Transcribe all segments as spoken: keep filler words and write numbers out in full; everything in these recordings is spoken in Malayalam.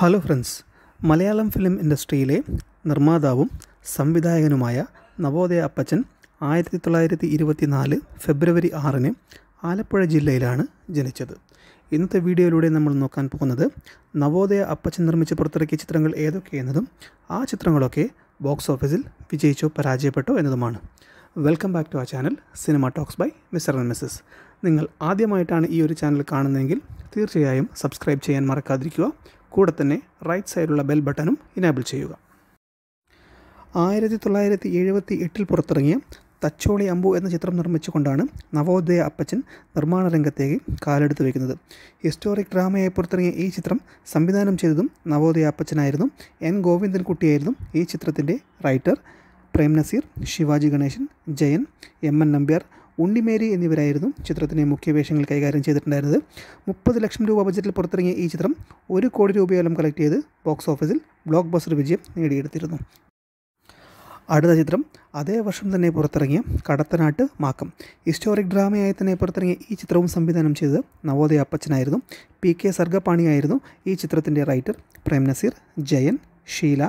ഹലോ ഫ്രണ്ട്സ്, മലയാളം ഫിലിം ഇൻഡസ്ട്രിയിലെ നിർമ്മാതാവും സംവിധായകനുമായ നവോദയ അപ്പ്പച്ൻ ആയിരത്തി തൊള്ളായിരത്തി ഇരുപത്തി നാല് ഫെബ്രുവരി ആറിന് ആലപ്പുഴ ജില്ലയിലാണ് ജനിച്ചത്. ഇന്നത്തെ വീഡിയോയിലൂടെ നമ്മൾ നോക്കാൻ പോകുന്നത് നവോദയ അപ്പ്പച്ൻ നിർമ്മിച്ച് പുറത്തിറക്കിയ ചിത്രങ്ങൾ ഏതൊക്കെയെന്നതും ആ ചിത്രങ്ങളൊക്കെ ബോക്സ് ഓഫീസിൽ വിജയിച്ചോ പരാജയപ്പെട്ടോ എന്നതുമാണ്. വെൽക്കം ബാക്ക് ടു ആ channel cinema talks by mister and missus. നിങ്ങൾ ആദ്യമായിട്ടാണ് ഈ ഒരു ചാനൽ കാണുന്നതെങ്കിൽ തീർച്ചയായും സബ്സ്ക്രൈബ് ചെയ്യാൻ മറക്കാതിരിക്കുക. കൂടെ തന്നെ റൈറ്റ് സൈഡിലുള്ള ബെൽ ബട്ടണും ഇനേബിൾ ചെയ്യുക. ആയിരത്തി തൊള്ളായിരത്തി എഴുപത്തി എട്ടിൽ പുറത്തിറങ്ങിയ തച്ചോളി അമ്പു എന്ന ചിത്രം നിർമ്മിച്ചുകൊണ്ടാണ് നവോദയ അപ്പ്പച്ൻ നിർമ്മാണ രംഗത്തേക്ക് കാലെടുത്ത് വയ്ക്കുന്നത്. ഹിസ്റ്റോറിക് ഡ്രാമയായി പുറത്തിറങ്ങിയ ഈ ചിത്രം സംവിധാനം ചെയ്തതും നവോദയ അപ്പ്പച്ഛനായിരുന്നു. എൻ ഗോവിന്ദൻ കുട്ടിയായിരുന്നു ഈ ചിത്രത്തിൻ്റെ writer. Prem Nazir, Sivaji Ganesan, Jayan, M N Nambiar, Unnimary എന്നിവരായിരുന്നു ചിത്രത്തിൻ്റെ മുഖ്യ വേഷങ്ങൾ കൈകാര്യം ചെയ്തിട്ടുണ്ടായിരുന്നത്. മുപ്പത് ലക്ഷം രൂപ ബജറ്റിൽ പുറത്തിറങ്ങിയ ഈ ചിത്രം ഒരു കോടി രൂപയോളം കളക്ട് ചെയ്ത് ബോക്സ് ഓഫീസിൽ ബ്ലോക്ക് ബസ്റ്റർ വിജയം നേടിയെടുത്തിരുന്നു. അടുത്ത ചിത്രം അതേ വർഷം തന്നെ പുറത്തിറങ്ങിയ കടത്തനാട്ട് മാക്കം. ഹിസ്റ്റോറിക് ഡ്രാമയായി തന്നെ പുറത്തിറങ്ങിയ ഈ ചിത്രവും സംവിധാനം ചെയ്തത് നവോദയ അപ്പ്പച്ഛനായിരുന്നു. പി കെ സർഗപാണിയായിരുന്നു ഈ ചിത്രത്തിൻ്റെ റൈറ്റർ. പ്രേം നസീർ, ജയൻ, ഷീല,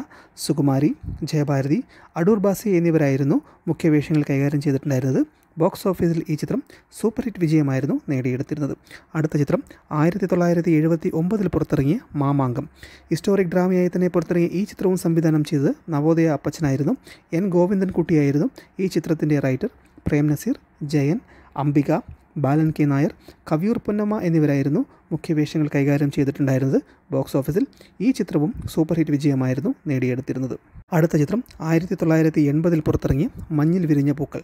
സുകുമാരി, ജയഭാരതി, അഡൂർ ഭാസി എന്നിവരായിരുന്നു മുഖ്യവേഷങ്ങൾ കൈകാര്യം ചെയ്തിട്ടുണ്ടായിരുന്നത്. ബോക്സ് ഓഫീസിൽ ഈ ചിത്രം സൂപ്പർ ഹിറ്റ് വിജയമായിരുന്നു നേടിയെടുത്തിരുന്നത്. അടുത്ത ചിത്രം ആയിരത്തി തൊള്ളായിരത്തി എഴുപത്തി ഒമ്പതിൽ പുറത്തിറങ്ങിയ മാമാങ്കം. ഹിസ്റ്റോറിക് ഡ്രാമയായി തന്നെ പുറത്തിറങ്ങിയ ഈ ചിത്രവും സംവിധാനം ചെയ്തത് നവോദയ അപ്പ്പച്ഛനായിരുന്നു. എൻ ഗോവിന്ദൻ കുട്ടിയായിരുന്നു ഈ ചിത്രത്തിൻ്റെ റൈറ്റർ. പ്രേം നസീർ, ജയൻ, അംബിക, ബാലൻ കെ നായർ, കവിയൂർ പൊന്നമ്മ എന്നിവരായിരുന്നു മുഖ്യവേഷങ്ങൾ കൈകാര്യം ചെയ്തിട്ടുണ്ടായിരുന്നത്. ബോക്സ് ഓഫീസിൽ ഈ ചിത്രവും സൂപ്പർ ഹിറ്റ് വിജയമായിരുന്നു നേടിയെടുത്തിരുന്നത്. അടുത്ത ചിത്രം ആയിരത്തി തൊള്ളായിരത്തി എൺപതിൽ പുറത്തിറങ്ങിയ മഞ്ഞിൽ വിരിഞ്ഞ പൂക്കൾ.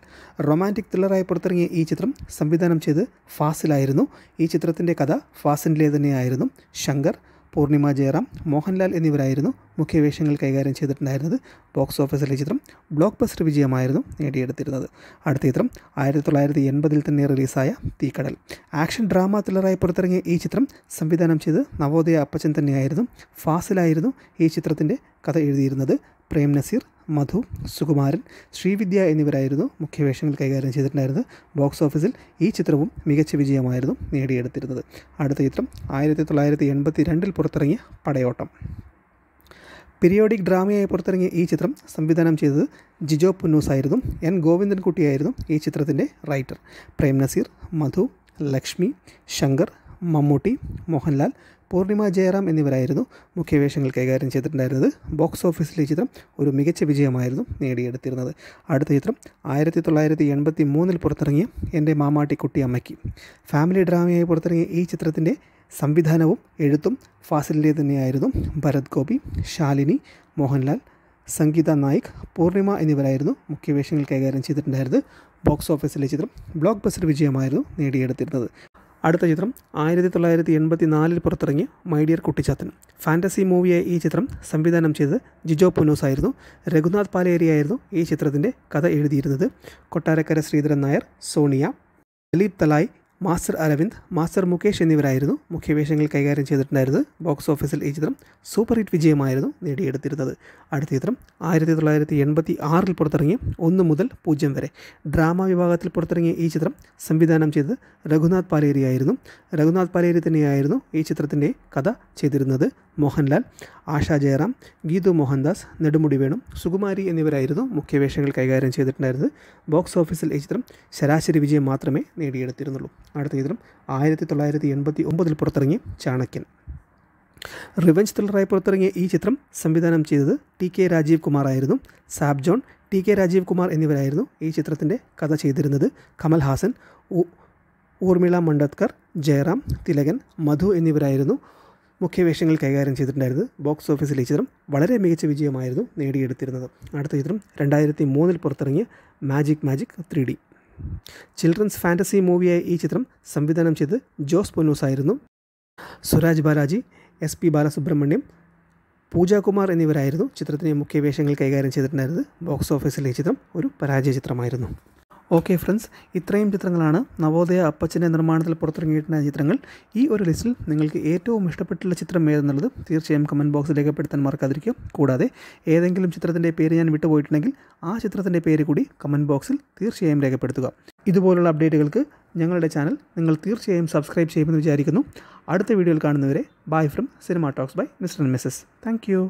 റൊമാൻറ്റിക് ത്രില്ലറായി പുറത്തിറങ്ങിയ ഈ ചിത്രം സംവിധാനം ചെയ്ത് ഫാസിലായിരുന്നു. ഈ ചിത്രത്തിൻ്റെ കഥ ഫാസിലിലെ തന്നെയായിരുന്നു. ശങ്കർ, പൂർണിമ, ജയറാം, മോഹൻലാൽ എന്നിവരായിരുന്നു മുഖ്യവേഷങ്ങൾ കൈകാര്യം ചെയ്തിട്ടുണ്ടായിരുന്നത്. ബോക്സ് ഓഫീസിലെ ചിത്രം ബ്ലോക്ക് ബസ്റ്റർ വിജയമായിരുന്നു നേടിയെടുത്തിരുന്നത്. അടുത്ത ചിത്രം ആയിരത്തി തൊള്ളായിരത്തി എൺപതിൽ തന്നെ റിലീസായ തീക്കടൽ. ആക്ഷൻ ഡ്രാമ ത്രില്ലറായി പുറത്തിറങ്ങിയ ഈ ചിത്രം സംവിധാനം ചെയ്ത് നവോദയ അപ്പ്പച്ഛൻ തന്നെയായിരുന്നു. ഫാസിലായിരുന്നു ഈ ചിത്രത്തിൻ്റെ കഥ എഴുതിയിരുന്നത്. പ്രേം നസീർ, മധു സുകുമാരൻ, ശ്രീ വിദ്യ എന്നിവരായിരുന്നു മുഖ്യവേഷങ്ങൾ കൈകാര്യം ചെയ്തിട്ടുണ്ടായിരുന്നത്. ബോക്സ് ഓഫീസിൽ ഈ ചിത്രവും മികച്ച വിജയമായിരുന്നു നേടിയെടുത്തിരുന്നത്. അടുത്ത ചിത്രം ആയിരത്തി തൊള്ളായിരത്തി എൺപത്തി രണ്ടിൽ പുറത്തിറങ്ങിയ പടയോട്ടം. പീരിയോഡിക് ഡ്രാമയായി പുറത്തിറങ്ങിയ ഈ ചിത്രം സംവിധാനം ചെയ്തത് ജിജോ പുന്നൂസ് ആയിരുന്നു. എൻ ഗോവിന്ദൻ കുട്ടിയായിരുന്നു ഈ ചിത്രത്തിൻ്റെ റൈറ്റർ. പ്രേം നസീർ, മധു, ലക്ഷ്മി, ശങ്കർ, മമ്മൂട്ടി, മോഹൻലാൽ, പൂർണിമ, ജയറാം എന്നിവരായിരുന്നു മുഖ്യവേഷങ്ങൾ കൈകാര്യം ചെയ്തിട്ടുണ്ടായിരുന്നത്. ബോക്സ് ഓഫീസിലെ ചിത്രം ഒരു മികച്ച വിജയമായിരുന്നു നേടിയെടുത്തിരുന്നത്. അടുത്ത ചിത്രം ആയിരത്തി തൊള്ളായിരത്തി എൺപത്തി മൂന്നിൽ പുറത്തിറങ്ങിയ എൻ്റെ മാമാട്ടിക്കുട്ടി അമ്മയ്ക്ക്. ഫാമിലി ഡ്രാമയായി പുറത്തിറങ്ങിയ ഈ ചിത്രത്തിൻ്റെ സംവിധാനവും എഴുത്തും ഫാസിലിലെ തന്നെയായിരുന്നു. ഭരത് ഗോപി, ശാലിനി, മോഹൻലാൽ, സംഗീത നായിക്, പൂർണിമ എന്നിവരായിരുന്നു മുഖ്യവേഷങ്ങൾ കൈകാര്യം ചെയ്തിട്ടുണ്ടായിരുന്നത്. ബോക്സ് ഓഫീസിലെ ചിത്രം ബ്ലോക്ക് ബസ്റ്റർ വിജയമായിരുന്നു നേടിയെടുത്തിരുന്നത്. അടുത്ത ചിത്രം ആയിരത്തി തൊള്ളായിരത്തി എൺപത്തി നാലിൽ പുറത്തിറങ്ങിയ മൈഡിയർ കുട്ടിച്ചാത്തൻ. ഫാൻറ്റസി മൂവിയായ ഈ ചിത്രം സംവിധാനം ചെയ്തത് ജിജോ പുനോസ് ആയിരുന്നു. രഘുനാഥ് പാലേരി ആയിരുന്നു ഈ ചിത്രത്തിൻ്റെ കഥ എഴുതിയിരുന്നത്. കൊട്ടാരക്കര ശ്രീധർ നായർ, സോനിയ, ദലീപ് തലായ്, മാസ്റ്റർ അരവിന്ദ്, മാസ്റ്റർ മുകേഷ് എന്നിവരായിരുന്നു മുഖ്യവേഷങ്ങൾ കൈകാര്യം ചെയ്തിട്ടുണ്ടായിരുന്നത്. ബോക്സ് ഓഫീസിൽ ഈ ചിത്രം സൂപ്പർ ഹിറ്റ് വിജയമായിരുന്നു നേടിയെടുത്തിരുന്നത്. അടുത്ത ചിത്രം ആയിരത്തി തൊള്ളായിരത്തി എൺപത്തി ആറിൽ പുറത്തിറങ്ങിയ ഒന്ന് മുതൽ പൂജ്യം വരെ. ഡ്രാമ വിഭാഗത്തിൽ പുറത്തിറങ്ങിയ ഈ ചിത്രം സംവിധാനം ചെയ്തത് രഘുനാഥ് പാലേരി ആയിരുന്നു. രഘുനാഥ് പാലേരി തന്നെയായിരുന്നു ഈ ചിത്രത്തിൻ്റെ കഥ ചെയ്തിരുന്നത്. മോഹൻലാൽ, ആശ, ജയറാം, ഗീതു മോഹൻദാസ്, നെടുമുടി വേണു, സുകുമാരി എന്നിവരായിരുന്നു മുഖ്യവേഷങ്ങൾ കൈകാര്യം ചെയ്തിട്ടുണ്ടായിരുന്നത്. ബോക്സ് ഓഫീസിൽ ഈ ചിത്രം ശരാശരി വിജയം മാത്രമേ നേടിയെടുത്തിരുന്നുള്ളൂ. അടുത്ത ചിത്രം ആയിരത്തി തൊള്ളായിരത്തി എൺപത്തി ഒമ്പതിൽ പുറത്തിറങ്ങിയ ചാണക്യൻ. റിവെഞ്ച് ത്രില്ലറായി പുറത്തിറങ്ങിയ ഈ ചിത്രം സംവിധാനം ചെയ്തത് ടി കെ രാജീവ് കുമാർ ആയിരുന്നു. സാബ് ജോൺ, ടി കെ രാജീവ് കുമാർ എന്നിവരായിരുന്നു ഈ ചിത്രത്തിൻ്റെ കഥ ചെയ്തിരുന്നത്. കമൽ ഹാസൻ, ഊർമില മണ്ടത്കർ, ജയറാം, തിലകൻ, മധു എന്നിവരായിരുന്നു മുഖ്യവേഷങ്ങൾ കൈകാര്യം ചെയ്തിട്ടുണ്ടായിരുന്നത്. ബോക്സ് ഓഫീസിൽ ഈ ചിത്രം വളരെ മികച്ച വിജയമായിരുന്നു നേടിയെടുത്തിരുന്നത്. അടുത്ത ചിത്രം രണ്ടായിരത്തി മൂന്നിൽ പുറത്തിറങ്ങിയ magic magic three D. Children's fantasy മൂവിയായ ഈ ചിത്രം സംവിധാനം ചെയ്ത് ജോസ് പോനോസ് ആയിരുന്നു. സുരാജ് ബാരാജി, എസ് പി ബാലാസുബ്രമണ്യം, പൂജ കുമാർ എന്നിവരായിരുന്നു ചിത്രത്തിൻ്റെ മുഖ്യവേഷങ്ങൾ കൈകാര്യം ചെയ്തിട്ടുണ്ടായിരുന്നത്. ബോക്സ് ഓഫീസിലെ ചിത്രം ഒരു പരാജയ ചിത്രമായിരുന്നു. ഓക്കെ ഫ്രണ്ട്സ്, ഇത്രയും ചിത്രങ്ങളാണ് നവോദയ അപ്പച്ചൻ്റെ നിർമ്മാണത്തിൽ പുറത്തിറങ്ങിയിട്ടുള്ള ചിത്രങ്ങൾ. ഈ ഒരു ലിസ്റ്റിൽ നിങ്ങൾക്ക് ഏറ്റവും ഇഷ്ടപ്പെട്ടുള്ള ചിത്രം ഏതെന്നുള്ളത് തീർച്ചയായും കമൻറ്റ് ബോക്സിൽ രേഖപ്പെടുത്താൻ മറക്കാതിരിക്കുക. കൂടാതെ ഏതെങ്കിലും ചിത്രത്തിൻ്റെ പേര് ഞാൻ വിട്ടുപോയിട്ടുണ്ടെങ്കിൽ ആ ചിത്രത്തിൻ്റെ പേര് കൂടി കമൻറ്റ് ബോക്സിൽ തീർച്ചയായും രേഖപ്പെടുത്തുക. ഇതുപോലുള്ള അപ്ഡേറ്റുകൾക്ക് ഞങ്ങളുടെ ചാനൽ നിങ്ങൾ തീർച്ചയായും സബ്സ്ക്രൈബ് ചെയ്യുമെന്ന് വിചാരിക്കുന്നു. അടുത്ത വീഡിയോയിൽ കാണുന്നവരെ bye from cinema talks by mister and missus. Thank U.